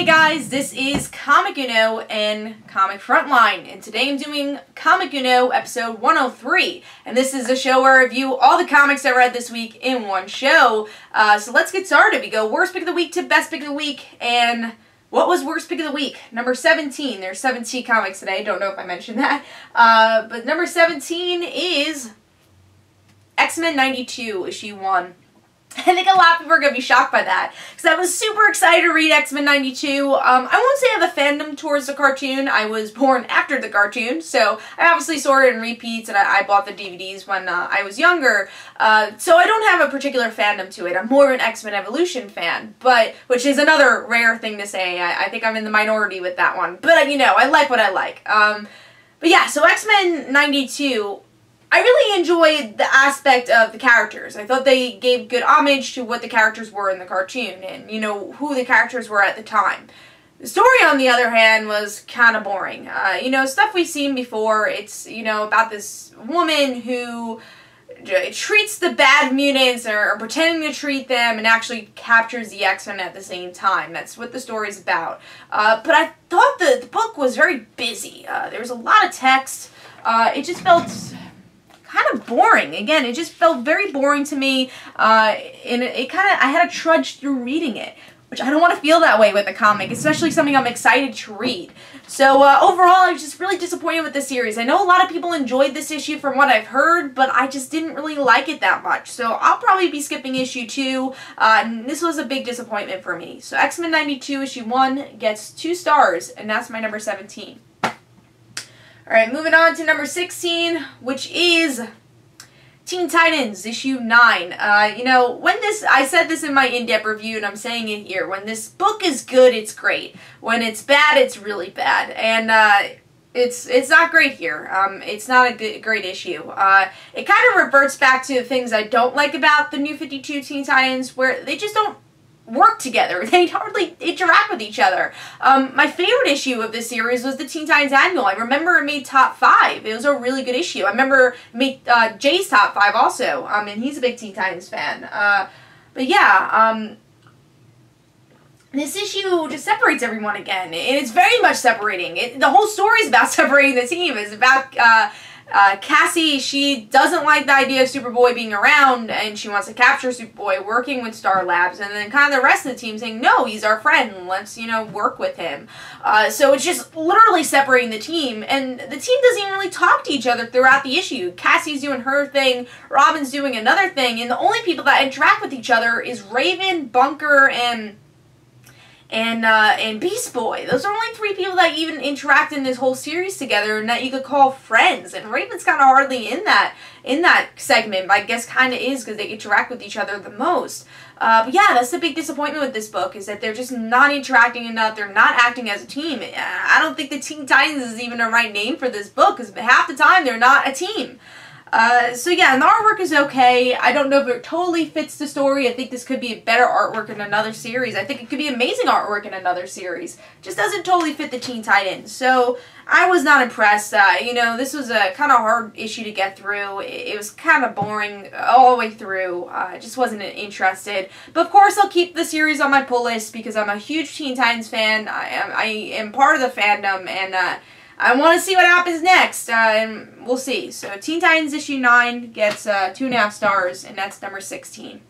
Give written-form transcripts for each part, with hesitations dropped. Hey guys, this is Comic Uno and Comic Frontline, and today I'm doing Comic Uno episode 103, and this is a show where I review all the comics I read this week in one show. So let's get started. We go worst pick of the week to best pick of the week, and what was worst pick of the week? Number 17. There's 17 comics today, don't know if I mentioned that, but number 17 is X-Men 92, issue 1. I think a lot of people are going to be shocked by that, because I was super excited to read X-Men 92. I won't say I have a fandom towards the cartoon. I was born after the cartoon, so I obviously saw it in repeats, and I bought the DVDs when I was younger. So I don't have a particular fandom to it. I'm more of an X-Men Evolution fan, but which is another rare thing to say. I think I'm in the minority with that one, but you know, I like what I like. But yeah, so X-Men 92... I really enjoyed the aspect of the characters. I thought they gave good homage to what the characters were in the cartoon and, you know, who the characters were at the time. The story, on the other hand, was kind of boring. You know, stuff we've seen before. It's, you know, about this woman who treats the bad mutants or pretending to treat them and actually captures the X-Men at the same time. That's what the story's about. But I thought the book was very busy. There was a lot of text. It just felt kind of boring. Again, it just felt very boring to me, and it kind of, I had to trudge through reading it, which I don't want to feel that way with a comic, especially something I'm excited to read. So overall, I was just really disappointed with this series. I know a lot of people enjoyed this issue from what I've heard, but I just didn't really like it that much. So I'll probably be skipping issue 2, and this was a big disappointment for me. So X-Men 92 issue 1 gets 2 stars, and that's my number 17. Alright, moving on to number 16, which is Teen Titans, issue 9. You know, when this, I said this in my in-depth review, and I'm saying it here, when this book is good, it's great. When it's bad, it's really bad. And, it's not great here. It's not a great issue. It kind of reverts back to the things I don't like about the New 52 Teen Titans, where they just don't work together. They hardly interact with each other. My favorite issue of this series was the Teen Titans Annual. I remember it made top 5. It was a really good issue. I remember it made Jay's top 5 also, and he's a big Teen Titans fan. But yeah, this issue just separates everyone again, and it's very much separating. The whole story is about separating the team. It's about Cassie. She doesn't like the idea of Superboy being around, and she wants to capture Superboy, working with Star Labs, and then kind of the rest of the team saying, no, he's our friend, let's, you know, work with him. So it's just literally separating the team, and the team doesn't even really talk to each other throughout the issue. Cassie's doing her thing, Robin's doing another thing, and the only people that interact with each other is Raven, Bunker, and Beast Boy. Those are only 3 people that even interact in this whole series together and that you could call friends. And Raven's kind of hardly in that segment, but I guess kind of is because they interact with each other the most. But yeah, that's the big disappointment with this book, is that they're just not interacting enough. They're not acting as a team. I don't think the Teen Titans is even a right name for this book, because half the time they're not a team. So yeah, and the artwork is okay. I don't know if it totally fits the story. I think this could be a better artwork in another series. I think it could be amazing artwork in another series. Just doesn't totally fit the Teen Titans. So I was not impressed. You know, this was a kind of hard issue to get through. It was kind of boring all the way through. I just wasn't interested. But of course, I'll keep the series on my pull list because I'm a huge Teen Titans fan. I am part of the fandom, and I want to see what happens next, and we'll see. So Teen Titans issue 9 gets 2.5 stars, and that's number 16.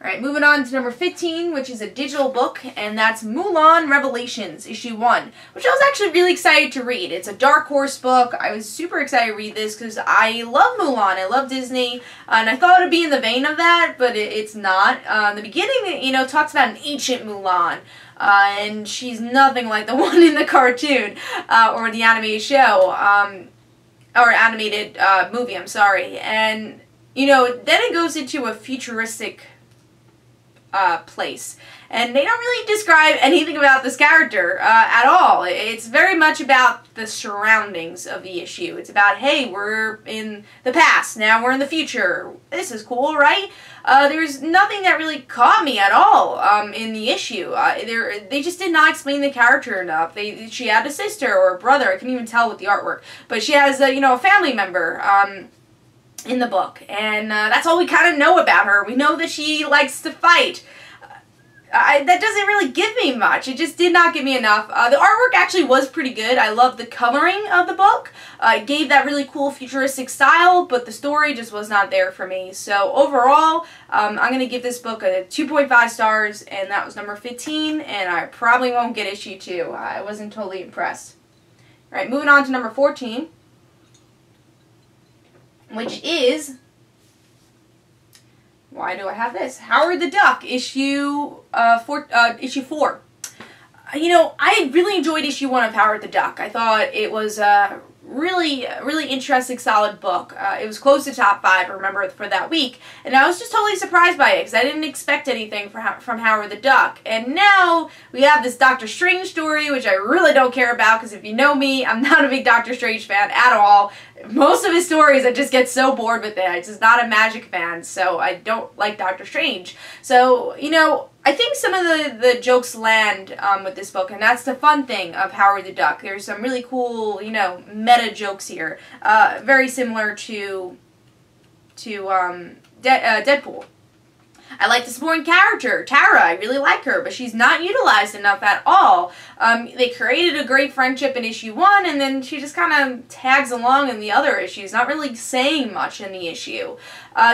Alright, moving on to number 15, which is a digital book, and that's Mulan Revelations, issue 1, which I was actually really excited to read. It's a Dark Horse book. I was super excited to read this because I love Mulan. I love Disney, and I thought it would be in the vein of that, but it's not. The beginning, you know, talks about an ancient Mulan. And she's nothing like the one in the cartoon, or the animated show, or animated movie, I'm sorry. And, you know, then it goes into a futuristic place. And they don't really describe anything about this character at all. It's very much about the surroundings of the issue. It's about, hey, we're in the past, now we're in the future. This is cool, right? There's nothing that really caught me at all in the issue. They just did not explain the character enough. She had a sister or a brother. I couldn't even tell with the artwork. But she has, you know, a family member in the book. And that's all we kind of know about her. We know that she likes to fight. that doesn't really give me much. It just did not give me enough. The artwork actually was pretty good. I love the covering of the book. It gave that really cool futuristic style, but the story just was not there for me. So overall, I'm going to give this book a 2.5 stars, and that was number 15, and I probably won't get issue 2. I wasn't totally impressed. Alright, moving on to number 14, which is... Why do I have this? Howard the Duck, issue 4. You know, I really enjoyed issue 1 of Howard the Duck. I thought it was a really interesting, solid book. It was close to top 5, I remember, for that week. And I was just totally surprised by it, because I didn't expect anything from Howard the Duck. And now we have this Doctor Strange story, which I really don't care about, because if you know me, I'm not a big Doctor Strange fan at all. Most of his stories, I just get so bored with it. I'm just not a magic fan, so I don't like Doctor Strange. So, you know, I think some of the jokes land with this book, and that's the fun thing of Howard the Duck. There's some really cool, you know, meta jokes here. Very similar to Deadpool. I like the supporting character, Tara. I really like her, but she's not utilized enough at all. They created a great friendship in issue 1, and then she just kind of tags along in the other issues, not really saying much in the issue.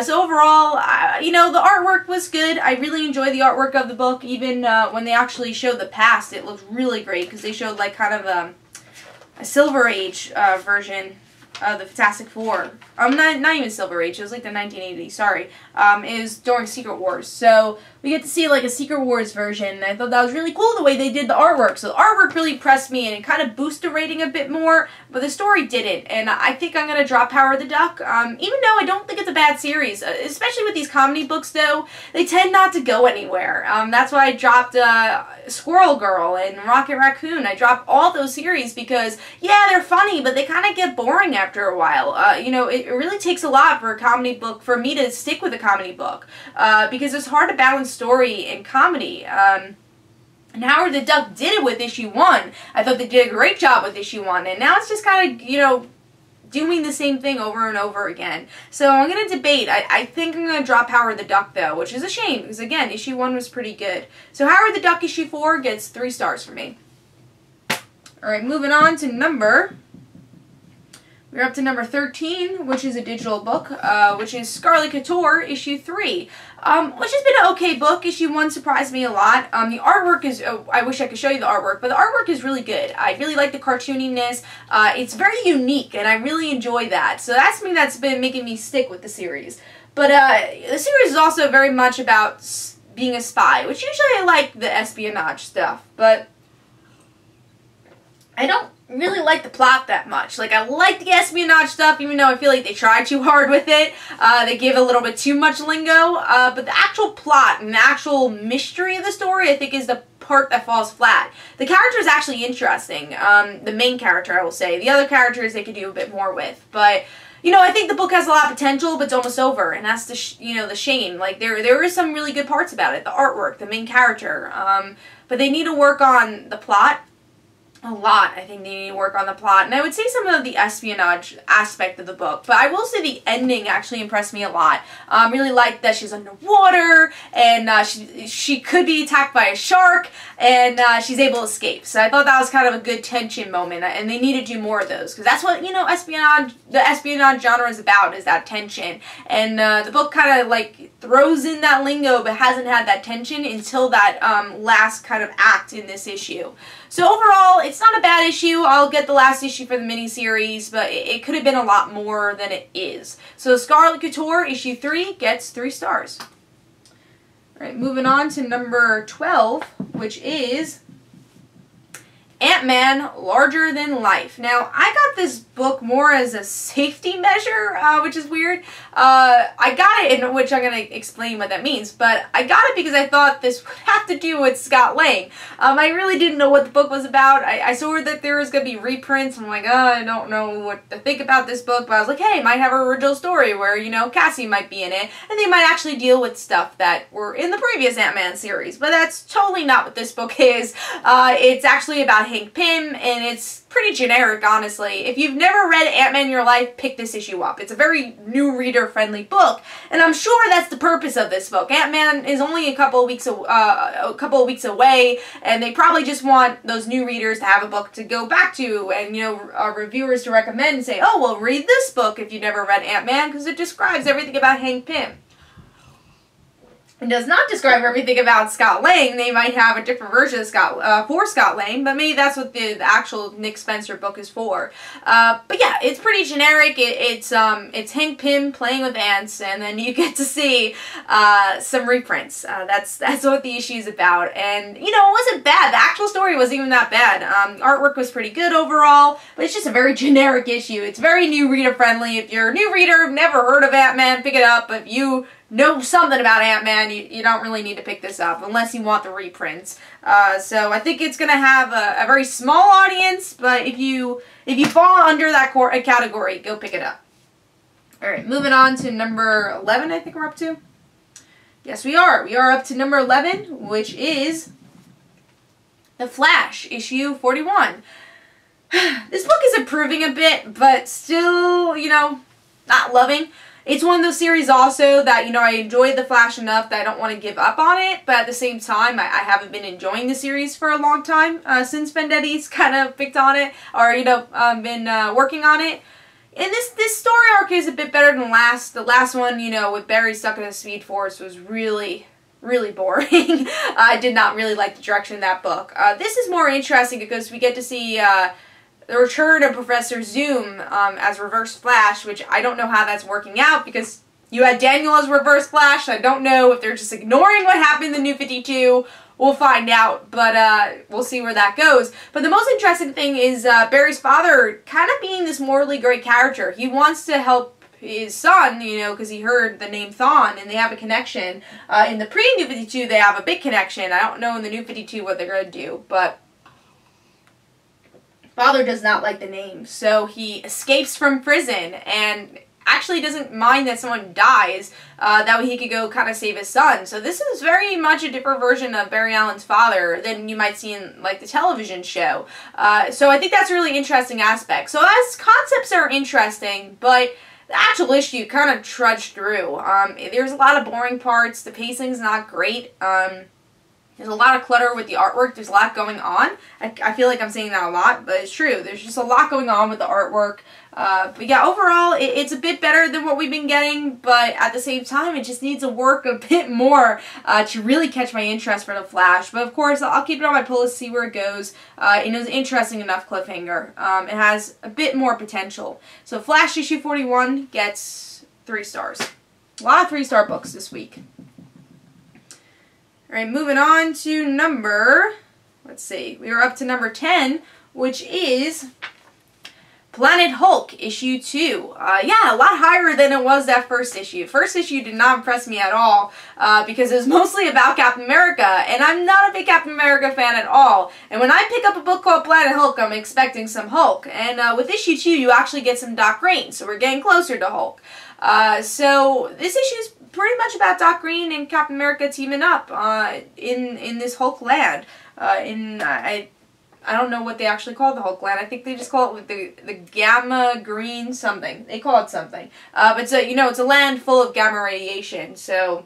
So overall, you know, the artwork was good. I really enjoyed the artwork of the book, even when they actually showed the past. It looked really great, because they showed, like, kind of a Silver Age version of the Fantastic Four. Not even Silver Age, it was like the 1980s, sorry. It was during Secret Wars. So we get to see like a Secret Wars version, and I thought that was really cool the way they did the artwork. So the artwork really impressed me, and it kind of boosted the rating a bit more, but the story didn't. And I think I'm going to drop Howard the Duck, even though I don't think it's a bad series. Especially with these comedy books, though, they tend not to go anywhere. That's why I dropped Squirrel Girl and Rocket Raccoon. I dropped all those series because, yeah, they're funny, but they kind of get boring after a while. You know, it really takes a lot for a comedy book, for me to stick with a comedy book, because it's hard to balance story and comedy. And Howard the Duck did it with issue 1. I thought they did a great job with issue 1, and now it's just kind of, you know, doing the same thing over and over again. So I'm going to debate. I think I'm going to drop Howard the Duck, though, which is a shame, because, again, issue 1 was pretty good. So Howard the Duck issue 4 gets 3 stars for me. Alright, moving on to number... We're up to number 13, which is a digital book, which is Scarlet Couture, issue 3, which has been an okay book. Issue 1 surprised me a lot. The artwork is, I wish I could show you the artwork, but the artwork is really good. I really like the cartooniness. It's very unique, and I really enjoy that. So that's something that's been making me stick with the series. But the series is also very much about being a spy, which usually I like the espionage stuff, but I don't really like the plot that much. Like, I like the espionage stuff, even though I feel like they tried too hard with it. They gave a little bit too much lingo, but the actual plot and the actual mystery of the story, I think, is the part that falls flat. The character is actually interesting, the main character, I will say. The other characters they could do a bit more with, but... You know, I think the book has a lot of potential, but it's almost over, and that's the the shame. Like, there are some really good parts about it, the artwork, the main character, but they need to work on the plot. A lot. I think they need to work on the plot, and I would say some of the espionage aspect of the book, but I will say the ending actually impressed me a lot. I really liked that she's underwater, and she could be attacked by a shark, and she's able to escape. So I thought that was kind of a good tension moment, and they need to do more of those, because that's what, you know, the espionage genre is about, is that tension, and the book kind of, like, throws in that lingo, but hasn't had that tension until that last kind of act in this issue. So overall, it's not a bad issue. I'll get the last issue for the miniseries, but it could have been a lot more than it is. So Scarlet Couture, issue 3, gets 3 stars. Alright, moving on to number 12, which is Ant-Man, Larger Than Life. Now, I got this book more as a safety measure, which is weird. I got it, in which I'm going to explain what that means, but I got it because I thought this would have to do with Scott Lang. I really didn't know what the book was about. I saw that there was going to be reprints, and I'm like, oh, I don't know what to think about this book, but I was like, hey, it might have an original story where, you know, Cassie might be in it, and they might actually deal with stuff that were in the previous Ant-Man series, but that's totally not what this book is. It's actually about Hank Pym, and it's pretty generic, honestly. If you've never read Ant-Man in your life, pick this issue up. It's a very new reader-friendly book, and I'm sure that's the purpose of this book. Ant-Man is only a couple of weeks away, and they probably just want those new readers to have a book to go back to, and, you know, reviewers to recommend and say, oh, well, read this book if you never read Ant-Man, because it describes everything about Hank Pym. It does not describe everything about Scott Lang. They might have a different version of Scott Lang, but maybe that's what the actual Nick Spencer book is for. But yeah, it's pretty generic. It's Hank Pym playing with ants, and then you get to see some reprints. That's what the issue is about. And you know, it wasn't bad. The actual story wasn't even that bad. Artwork was pretty good overall, but it's just a very generic issue. It's very new reader friendly. If you're a new reader, never heard of Ant-Man, pick it up. If you know something about Ant-Man, you don't really need to pick this up unless you want the reprints. So I think it's going to have a very small audience, but if you fall under that category, go pick it up. Alright, moving on to number 11, I think we're up to. Yes, we are. We are up to number 11, which is The Flash, issue 41. This book is improving a bit, but still, you know, not loving. It's one of those series also that, you know, I enjoyed The Flash enough that I don't want to give up on it, but at the same time, I haven't been enjoying the series for a long time, since Vendetti's kind of picked on it, or, you know, been working on it. And this story arc is a bit better than the last one, you know, with Barry stuck in the Speed Force was really, really boring. I did not really like the direction of that book. This is more interesting because we get to see, the return of Professor Zoom as Reverse Flash, which I don't know how that's working out because you had Daniel as Reverse Flash. So I don't know if they're just ignoring what happened in the New 52. We'll find out, but we'll see where that goes. But the most interesting thing is Barry's father kind of being this morally gray character. He wants to help his son, you know, because he heard the name Thawne and they have a connection. In the pre-New 52, they have a big connection. I don't know in the New 52 what they're going to do, but father does not like the name, so he escapes from prison and actually doesn't mind that someone dies. That way he could go kind of save his son. So this is very much a different version of Barry Allen's father than you might see in like the television show. So I think that's a really interesting aspect. So as concepts are interesting, but the actual issue kind of trudged through. There's a lot of boring parts. The pacing's not great. There's a lot of clutter with the artwork. There's a lot going on. I feel like I'm saying that a lot, but it's true. There's just a lot going on with the artwork. But yeah, overall, it's a bit better than what we've been getting, but at the same time, it just needs to work a bit more to really catch my interest for The Flash. But of course, I'll keep it on my pull to see where it goes. It was an interesting enough cliffhanger. It has a bit more potential. So Flash issue 41 gets 3 stars. A lot of 3-star books this week. Alright, moving on to number, let's see, we were up to number 10, which is Planet Hulk, issue 2. Yeah, a lot higher than it was that first issue. First issue did not impress me at all, because it was mostly about Captain America, and I'm not a big Captain America fan at all. And when I pick up a book called Planet Hulk, I'm expecting some Hulk. And with issue 2, you actually get some Doc Green, so we're getting closer to Hulk. So this issue's pretty much about Doc Green and Captain America teaming up in this Hulk land. I don't know what they actually call the Hulk land. I think they just call it the gamma green something. They call it something. But it's a, you know, it's a land full of gamma radiation. So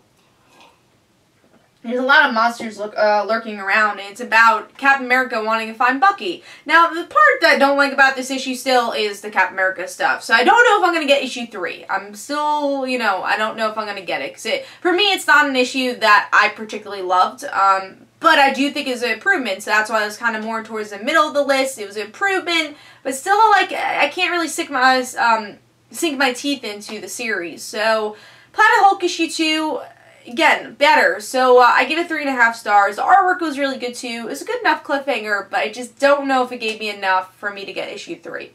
there's a lot of monsters lurking around, and it's about Captain America wanting to find Bucky. Now, the part that I don't like about this issue still is the Captain America stuff, so I don't know if I'm going to get issue 3. I'm still, you know, I don't know if I'm going to get it, because for me, it's not an issue that I particularly loved, but I do think it's an improvement, so that's why I was kind of more towards the middle of the list. It was an improvement, but still, like, I can't really sink my teeth into the series, so Planet Hulk issue 2... Again, better. So I give it 3.5 stars. The artwork was really good too. It was a good enough cliffhanger, but I just don't know if it gave me enough for me to get issue 3.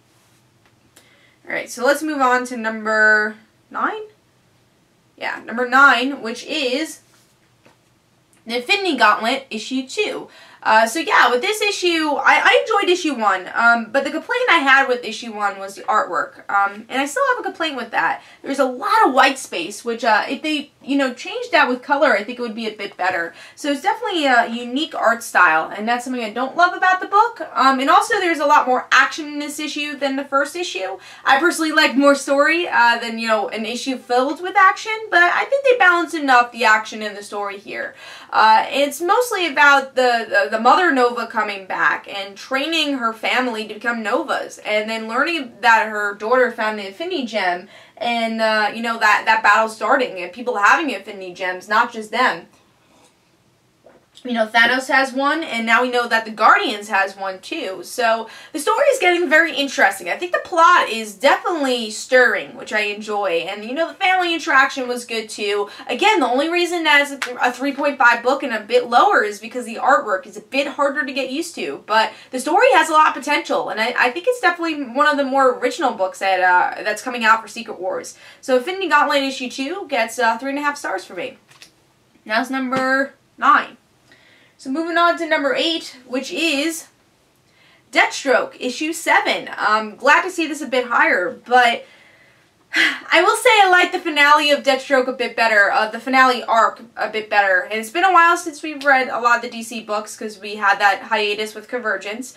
Alright, so let's move on to number 9? Yeah, number 9, which is The Infinity Gauntlet, issue 2. So yeah, with this issue, I enjoyed issue 1, but the complaint I had with issue 1 was the artwork, and I still have a complaint with that. There's a lot of white space, which if they, you know, changed that with color, I think it would be a bit better. So it's definitely a unique art style, and that's something I don't love about the book. And also there's a lot more action in this issue than the first issue. I personally like more story than, you know, an issue filled with action, but I think they balance enough the action and the story here. It's mostly about the mother Nova coming back and training her family to become Novas, and then learning that her daughter found the Infinity Gem, and you know, that battle starting and people having Infinity Gems, not just them. You know, Thanos has one, and now we know that the Guardians has one too. So the story is getting very interesting. I think the plot is definitely stirring, which I enjoy. And, you know, the family interaction was good too. Again, the only reason that's a 3.5 book and a bit lower is because the artwork is a bit harder to get used to. But the story has a lot of potential, and I think it's definitely one of the more original books that that's coming out for Secret Wars. So Infinity Gauntlet issue 2 gets 3.5 stars for me. Now it's number 9. So moving on to number 8, which is Deathstroke, issue 7. I'm glad to see this a bit higher, but I will say I like the finale of Deathstroke a bit better, the finale arc a bit better. And it's been a while since we've read a lot of the DC books because we had that hiatus with Convergence.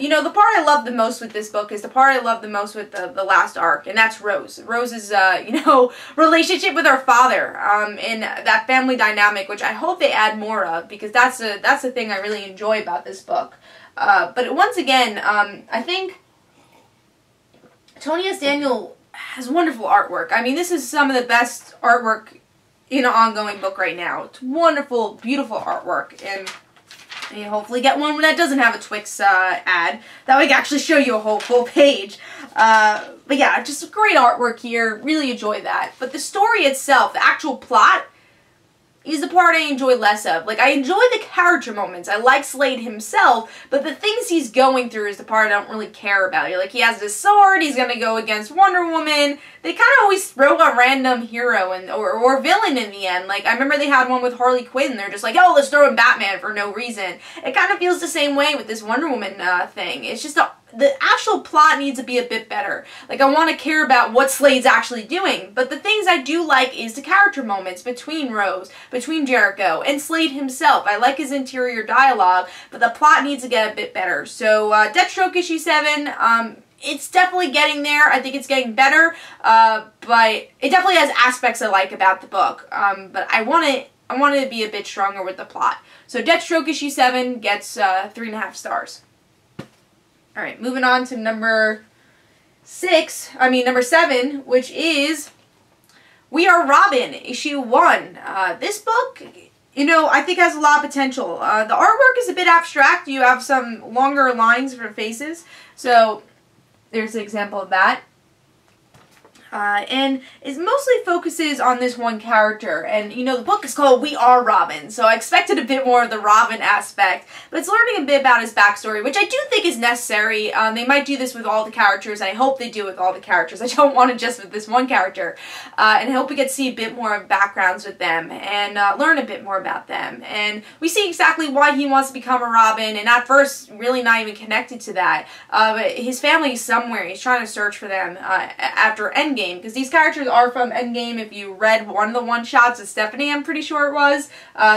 You know, the part I love the most with this book is the part I love the most with the last arc, and that's Rose. Rose's, you know, relationship with her father, and that family dynamic, which I hope they add more of, because that's the thing I really enjoy about this book. But once again, I think Tony S. Daniel has wonderful artwork. I mean, this is some of the best artwork in an ongoing book right now. It's wonderful, beautiful artwork, and you hopefully get one that doesn't have a Twix ad. That way I can actually show you a whole full page. But yeah, just great artwork here. Really enjoy that. But the story itself, the actual plot, is the part I enjoy less of. Like, I enjoy the character moments. I like Slade himself, but the things he's going through is the part I don't really care about. You're like, he has this sword, he's gonna go against Wonder Woman. They kind of always throw a random hero and or villain in the end. Like, I remember they had one with Harley Quinn. They're just like, oh, let's throw in Batman for no reason. It kind of feels the same way with this Wonder Woman thing. It's just the actual plot needs to be a bit better. Like, I want to care about what Slade's actually doing, but the things I do like is the character moments between Rose, between Jericho, and Slade himself. I like his interior dialogue, but the plot needs to get a bit better. So, Deathstroke issue 7, it's definitely getting there. I think it's getting better, but it definitely has aspects I like about the book. But I want it to be a bit stronger with the plot. So, Deathstroke issue 7 gets 3.5 stars. Alright, moving on to number 7, which is We Are Robin, issue 1. This book, you know, I think has a lot of potential. The artwork is a bit abstract. You have some longer lines for faces. So, there's an example of that. And it mostly focuses on this one character, and you know, the book is called We Are Robin, so I expected a bit more of the Robin aspect, but it's learning a bit about his backstory, which I do think is necessary. They might do this with all the characters, and I hope they do with all the characters. I don't want it just with this one character, and I hope we get to see a bit more of backgrounds with them, and learn a bit more about them, and we see exactly why he wants to become a Robin, and at first, really not even connected to that, but his family is somewhere, he's trying to search for them after Endgame, because these characters are from Endgame. If you read one of the one-shots of Stephanie, I'm pretty sure it was,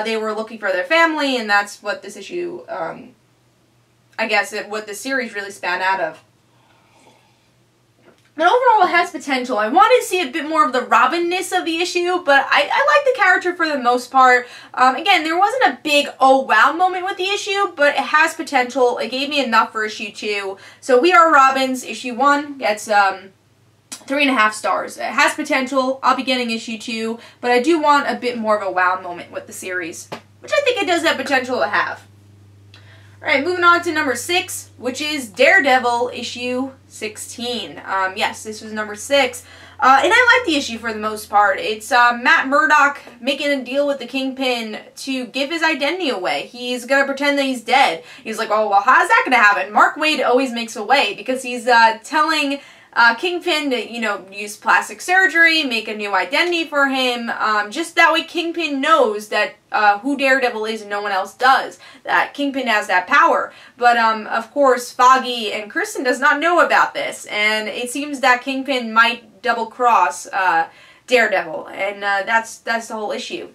they were looking for their family, and that's what this issue, I guess, what the series really span out of. But overall, it has potential. I wanted to see a bit more of the Robin-ness of the issue, but I like the character for the most part. Again, there wasn't a big oh wow moment with the issue, but it has potential. It gave me enough for issue 2. So We Are Robins, issue 1 gets 3.5 stars. It has potential. I'll be getting issue 2, but I do want a bit more of a wow moment with the series, which I think it does have potential to have. Alright, moving on to number 6, which is Daredevil issue 16. Yes, this was number 6. And I like the issue for the most part. It's Matt Murdock making a deal with the Kingpin to give his identity away. He's going to pretend that he's dead. He's like, oh, well, how's that going to happen? Mark Waid always makes a way because he's telling Kingpin to, you know, use plastic surgery, make a new identity for him. Just that way Kingpin knows that who Daredevil is and no one else does. That Kingpin has that power. But, of course, Foggy and Kristen does not know about this. And it seems that Kingpin might double-cross Daredevil. And that's the whole issue.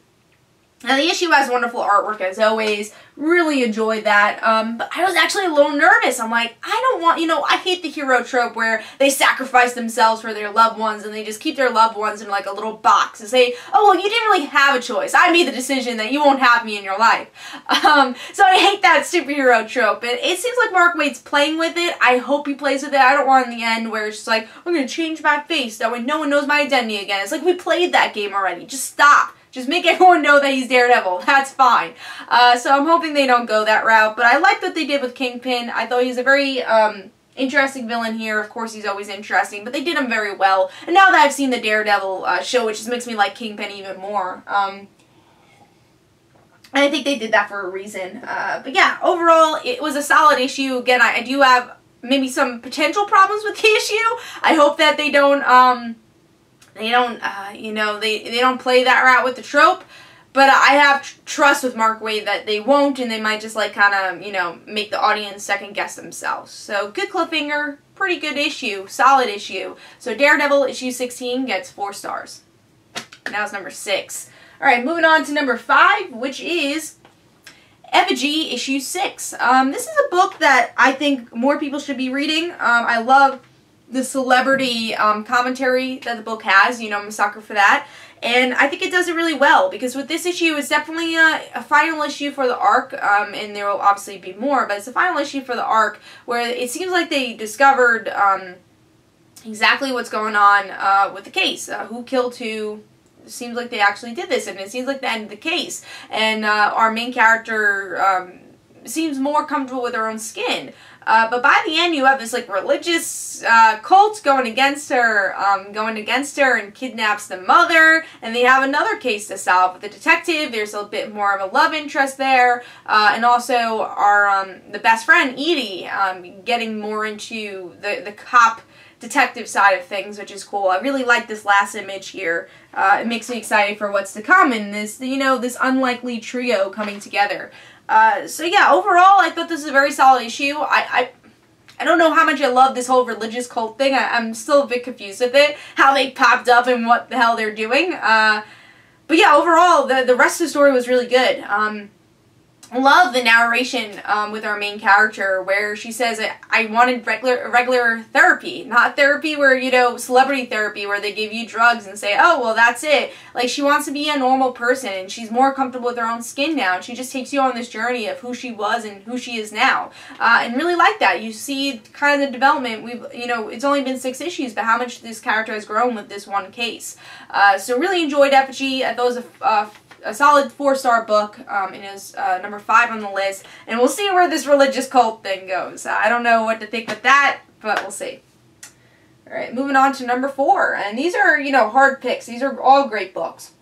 Now, the issue has wonderful artwork, as always. Really enjoyed that. But I was actually a little nervous. I'm like, I don't want, you know, I hate the hero trope where they sacrifice themselves for their loved ones and they just keep their loved ones in, like, a little box and say, oh, well, you didn't really have a choice. I made the decision that you won't have me in your life. So I hate that superhero trope. And it seems like Mark Waid's playing with it. I hope he plays with it. I don't want in the end where it's just like, I'm going to change my face. That way no one knows my identity again. It's like, we played that game already. Just stop. Just make everyone know that he's Daredevil. That's fine. So I'm hoping they don't go that route. But I liked what they did with Kingpin. I thought he's a very interesting villain here. Of course, he's always interesting. But they did him very well. And now that I've seen the Daredevil show, it just makes me like Kingpin even more. And I think they did that for a reason. But yeah, overall, it was a solid issue. Again, I do have maybe some potential problems with the issue. I hope that they don't... you know, they don't play that route with the trope, but I have trust with Mark Waid that they won't, and they might just, like, kind of, you know, make the audience second-guess themselves. So, good cliffhanger, pretty good issue, solid issue. So, Daredevil issue 16 gets 4 stars. Now it's number 6. Alright, moving on to number 5, which is Effigy issue 6. This is a book that I think more people should be reading. I love the celebrity commentary that the book has. You know, I'm a sucker for that. And I think it does it really well, because with this issue, it's definitely a final issue for the arc, and there will obviously be more, but it's a final issue for the arc where it seems like they discovered exactly what's going on with the case. Who killed who? It seems like they actually did this, and it seems like the end of the case. And our main character seems more comfortable with her own skin. But by the end, you have this, like, religious cult going against her and kidnaps the mother, and they have another case to solve with the detective. There's a bit more of a love interest there, and also our, the best friend, Edie, getting more into the cop detective side of things, which is cool. I really like this last image here. It makes me excited for what's to come in this, you know, this unlikely trio coming together. So yeah, overall, I thought this was a very solid issue. I don't know how much I love this whole religious cult thing. I'm still a bit confused with it, how they popped up and what the hell they're doing. But yeah, overall, the rest of the story was really good. Love the narration with our main character, where she says, I wanted regular therapy, not therapy where, you know, celebrity therapy where they give you drugs and say, oh, well, that's it. Like, she wants to be a normal person, and she's more comfortable with her own skin now, and she just takes you on this journey of who she was and who she is now. And really like that. You see kind of the development. You know, it's only been 6 issues, but how much this character has grown with this one case. So really enjoyed Effigy. I thought it was a solid 4-star book, and it was number 5 on the list, and we'll see where this religious cult thing goes. I don't know what to think with that, but we'll see. Alright, moving on to number 4, and these are, you know, hard picks. These are all great books.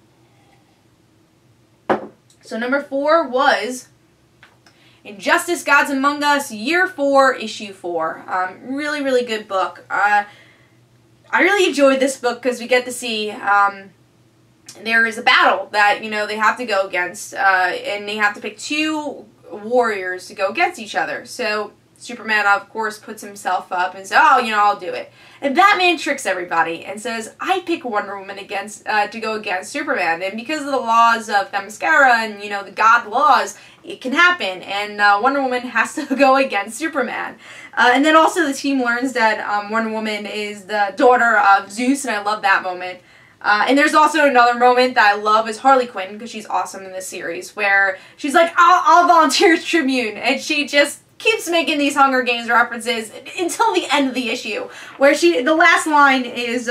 So number 4 was Injustice Gods Among Us, Year 4, Issue 4. Really, really good book. I really enjoyed this book because we get to see, there is a battle that, you know, they have to go against, and they have to pick 2 warriors to go against each other. So Superman, of course, puts himself up and says, oh, you know, I'll do it. And Batman tricks everybody and says, I pick Wonder Woman against to go against Superman. And because of the laws of Themyscira and, you know, the god laws, it can happen. And Wonder Woman has to go against Superman. And then also the team learns that Wonder Woman is the daughter of Zeus, and I love that moment. And there's also another moment that I love is Harley Quinn, because she's awesome in this series, where she's like, I'll volunteer as Tribune, and she just keeps making these Hunger Games references until the end of the issue, where the last line is,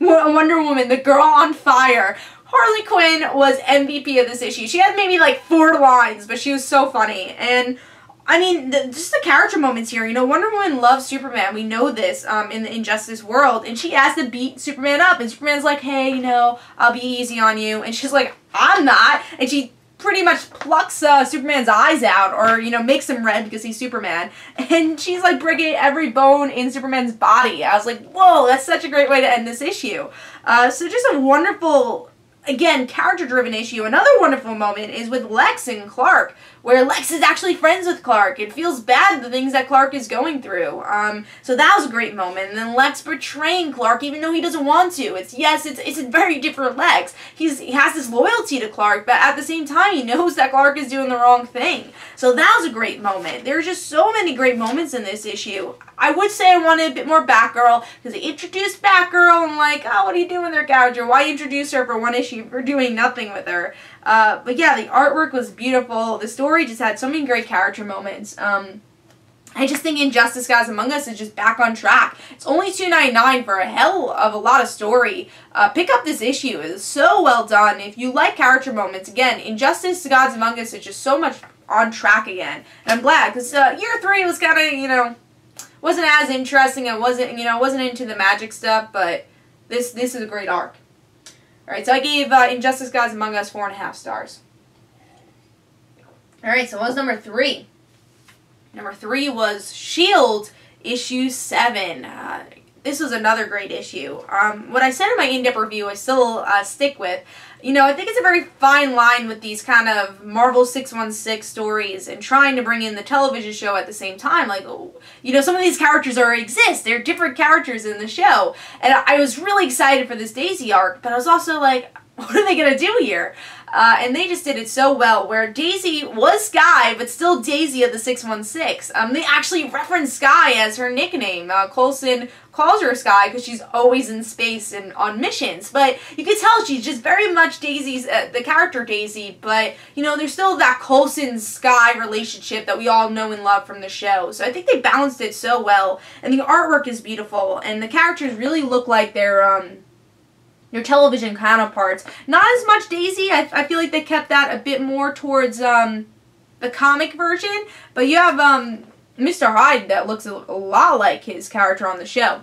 Wonder Woman, the girl on fire. Harley Quinn was MVP of this issue. She had maybe like 4 lines, but she was so funny, and I mean, just the character moments here. You know, Wonder Woman loves Superman. We know this in the Injustice world. And she has to beat Superman up. And Superman's like, hey, you know, I'll be easy on you. And she's like, I'm not. And she pretty much plucks Superman's eyes out, or, you know, makes him red because he's Superman. And she's like breaking every bone in Superman's body. I was like, whoa, that's such a great way to end this issue. So just a wonderful, again, character-driven issue. Another wonderful moment is with Lex and Clark, where Lex is actually friends with Clark. It feels bad, the things that Clark is going through. So that was a great moment. And then Lex betraying Clark, even though he doesn't want to. It's a very different Lex. He has this loyalty to Clark, but at the same time, he knows that Clark is doing the wrong thing. So that was a great moment. There's just so many great moments in this issue. I would say I wanted a bit more Batgirl, because they introduced Batgirl, and like, oh, what are you doing there, Gouger? Why introduce her for one issue? We're doing nothing with her. But yeah, the artwork was beautiful. The story just had so many great character moments. I just think Injustice Gods Among Us is just back on track. It's only $2.99 for a hell of a lot of story. Pick up this issue. It's so well done. If you like character moments, again, Injustice Gods Among Us is just so much on track again. And I'm glad, because year three was kind of, you know, wasn't as interesting. I wasn't, you know, wasn't into the magic stuff, but this is a great arc. Alright, so I gave Injustice Gods Among Us 4.5 stars. Alright, so what was number 3? Number 3 was S.H.I.E.L.D. issue 7. This was another great issue. What I said in my in-depth review, I still stick with. You know, I think it's a very fine line with these kind of Marvel 616 stories and trying to bring in the television show at the same time. Like, you know, some of these characters already exist. They're different characters in the show. And I was really excited for this Daisy arc, but I was also like, what are they going to do here? And they just did it so well, where Daisy was Skye, but still Daisy of the 616. They actually referenced Skye as her nickname. Coulson calls her Skye because she's always in space and on missions, but you could tell she's just very much Daisy's, the character Daisy, but, you know, there's still that Coulson-Skye relationship that we all know and love from the show. So I think they balanced it so well, and the artwork is beautiful, and the characters really look like they're, your television counterparts. Not as much Daisy. I feel like they kept that a bit more towards the comic version. But you have Mr. Hyde that looks a lot like his character on the show.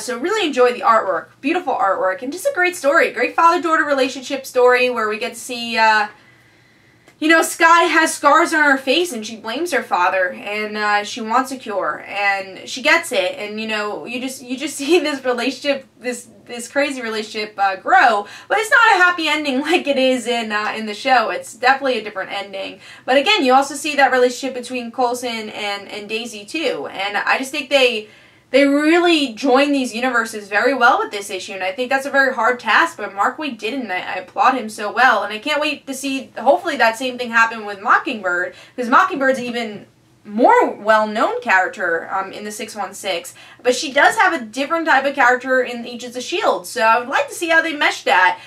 So really enjoy the artwork. Beautiful artwork. And just a great story. Great father-daughter relationship story where we get to see... you know, Skye has scars on her face and she blames her father, and she wants a cure, and she gets it, and, you know, you just see this relationship, this crazy relationship grow, but it's not a happy ending like it is in the show. It's definitely a different ending. But again, you also see that relationship between Coulson and Daisy too, and I just think they really join these universes very well with this issue, and I think that's a very hard task, but Mark Waid did it, and I applaud him so well. And I can't wait to see, hopefully, that same thing happen with Mockingbird, because Mockingbird's an even more well-known character in the 616, but she does have a different type of character in each of the S.H.I.E.L.D., so I would like to see how they mesh that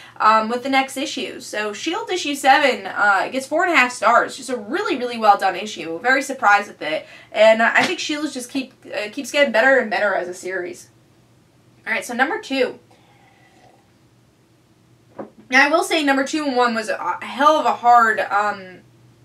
with the next issue. So S.H.I.E.L.D. issue 7 gets 4.5 stars. Just a really, really well-done issue. Very surprised with it. And I think S.H.I.E.L.D. just keeps getting better and better as a series. Alright, so number 2. Now, I will say number 2 and 1 was a hell of a hard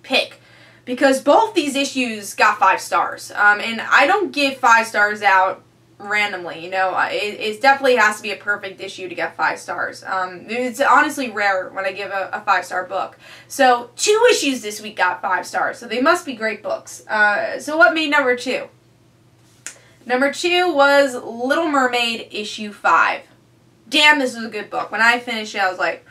pick, because both these issues got 5 stars. And I don't give 5 stars out randomly, you know. It definitely has to be a perfect issue to get 5 stars. It's honestly rare when I give a 5-star book. So 2 issues this week got 5 stars, so they must be great books. So what made number 2? Number 2 was Little Mermaid issue 5. Damn, this was a good book. When I finished it, I was like,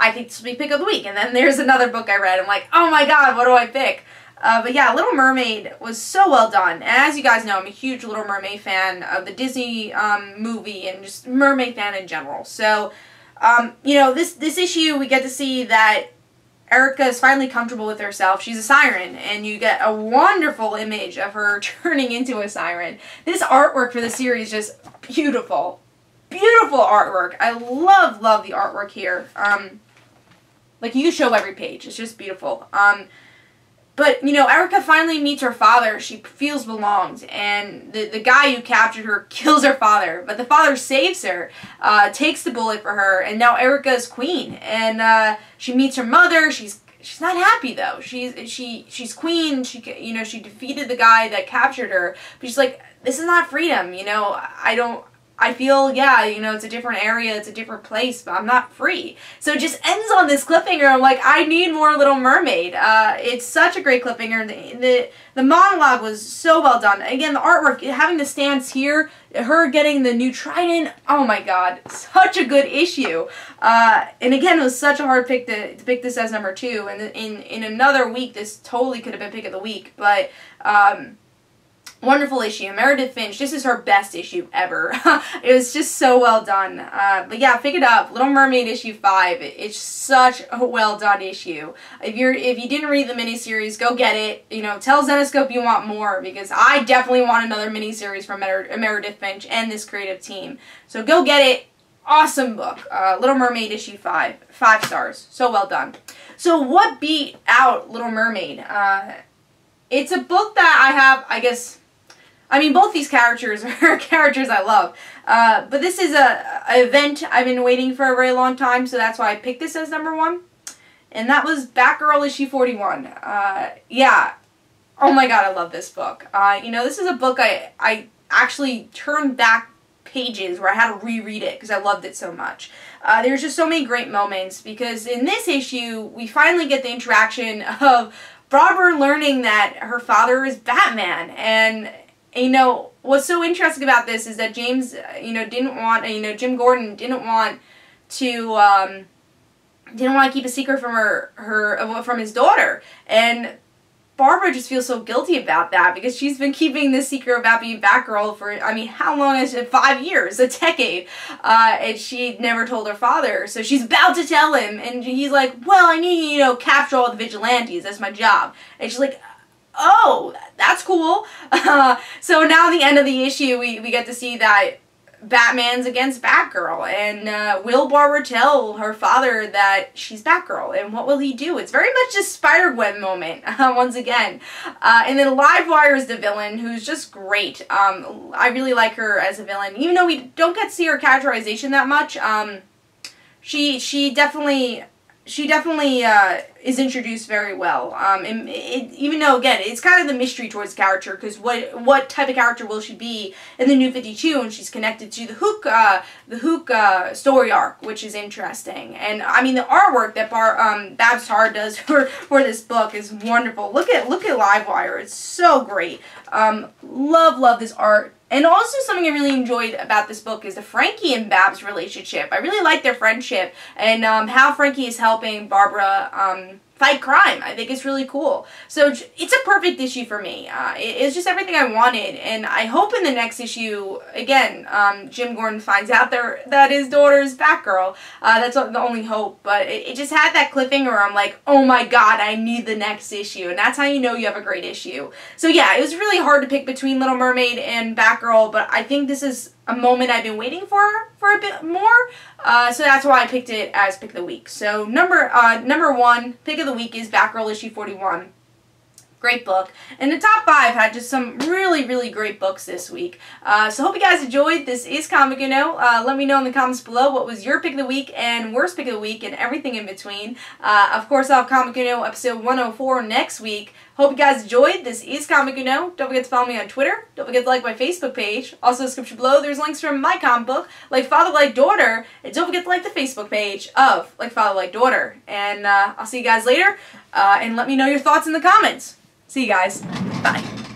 I think this will be pick of the week. And then there's another book I read. I'm like, oh my god, what do I pick? But yeah, Little Mermaid was so well done. And as you guys know, I'm a huge Little Mermaid fan of the Disney movie and just mermaid fan in general. So, you know, this issue, we get to see that Erica is finally comfortable with herself. She's a siren, and you get a wonderful image of her turning into a siren. This artwork for the series is just beautiful. Beautiful artwork. I love, love the artwork here. Like, you show every page. It's just beautiful. But, you know, Erica finally meets her father. She feels belonged. And the guy who captured her kills her father. But the father saves her, takes the bullet for her, and now Erica is queen. And she meets her mother. She's not happy, though. She's queen. You know, she defeated the guy that captured her. But she's like, this is not freedom, you know. I don't... I feel, yeah, you know, it's a different area, it's a different place, but I'm not free. So it just ends on this cliffhanger. I'm like, I need more Little Mermaid. It's such a great cliffhanger. The monologue was so well done. Again, the artwork, having the stance here, her getting the new trident, oh my god, such a good issue. And again, it was such a hard pick to pick this as number two, and in another week, this totally could have been pick of the week, but, wonderful issue. Meredith Finch, this is her best issue ever. It was just so well done. But yeah, pick it up. Little Mermaid issue 5. It's such a well done issue. If you didn't read the miniseries, go get it. You know, tell Zenoscope you want more, because I definitely want another miniseries from Meredith Finch and this creative team. So go get it. Awesome book. Little Mermaid issue 5. 5 stars. So well done. So what beat out Little Mermaid? It's a book that I have, I guess... I mean, both these characters are characters I love, but this is an event I've been waiting for a very long time, so that's why I picked this as number one, and that was Batgirl issue 41. Yeah, oh my god, I love this book. You know, this is a book I actually turned back pages where I had to reread it because I loved it so much. There's just so many great moments, because in this issue, we finally get the interaction of Barbara learning that her father is Batman, and... you know, what's so interesting about this is that James, you know, didn't want, you know, Jim Gordon didn't want to keep a secret from from his daughter. And Barbara just feels so guilty about that, because she's been keeping this secret about being Batgirl for, I mean, how long is it? 5 years, a decade. And she never told her father, so she's about to tell him. And he's like, well, I need, you know, capture all the vigilantes. That's my job. And she's like, oh, that's cool. So now at the end of the issue, we get to see that Batman's against Batgirl, and will Barbara tell her father that she's Batgirl, and what will he do? It's very much a Spider-Gwen moment, once again. And then Livewire is the villain, who's just great. I really like her as a villain, even though we don't get to see her characterization that much. She definitely is introduced very well. And even though, again, it's kind of the mystery towards the character, because what type of character will she be in the New 52, and she's connected to the Hook story arc, which is interesting. And I mean, the artwork that Babs Tarr does for this book is wonderful. Look at Livewire; it's so great. Love this art. And also something I really enjoyed about this book is the Frankie and Babs relationship. I really like their friendship, and how Frankie is helping Barbara fight crime. I think it's really cool. So it's a perfect issue for me. It's just everything I wanted, and I hope in the next issue, again, Jim Gordon finds out that his daughter is Batgirl. That's the only hope, but it just had that cliffhanger where I'm like, oh my god, I need the next issue, and that's how you know you have a great issue. So yeah, it was really hard to pick between Little Mermaid and Batgirl, but I think this is a moment I've been waiting for a bit more, so that's why I picked it as pick of the week. So number one pick of the week is Batgirl issue 41. Great book. And the top 5 had just some really, really great books this week. So hope you guys enjoyed. This is Comic Uno. Let me know in the comments below what was your pick of the week and worst pick of the week and everything in between. Of course, I'll have Comic Uno episode 104 next week. Hope you guys enjoyed. This is Comic Uno. Don't forget to follow me on Twitter. Don't forget to like my Facebook page. Also, in the description below, there's links from my comic book, Like Father, Like Daughter. And don't forget to like the Facebook page of Like Father, Like Daughter. And I'll see you guys later. And let me know your thoughts in the comments. See you guys. Bye.